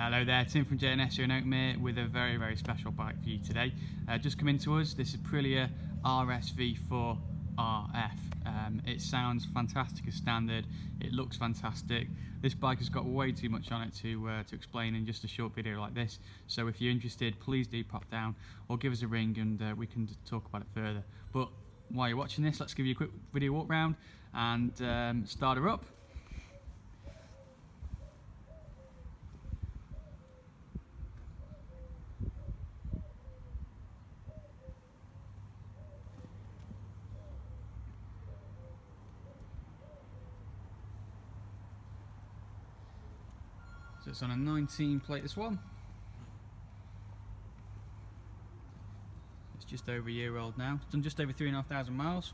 Hello there, Tim from J&S here in Oakmere with a very, very special bike for you today. Just come in to us, this Aprilia RSV4 RF. It sounds fantastic as standard, it looks fantastic. This bike has got way too much on it to explain in just a short video like this. So if you're interested, please do pop down or give us a ring and we can talk about it further. But while you're watching this, let's give you a quick video walk round and start her up. So it's on a 19 plate, this one. It's just over a year old now. It's done just over 3,500 miles.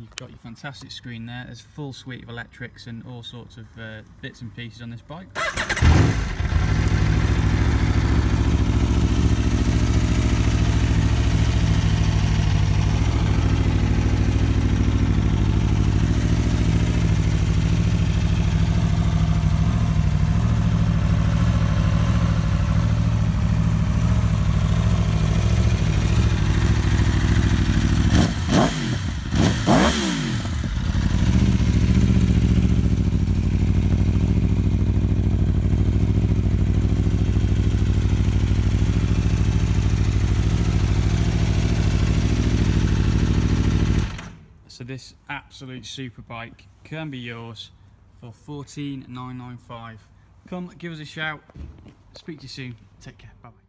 You've got your fantastic screen there. There's a full suite of electrics and all sorts of bits and pieces on this bike. So this absolute super bike can be yours for £14,995. Come, give us a shout. Speak to you soon. Take care. Bye bye.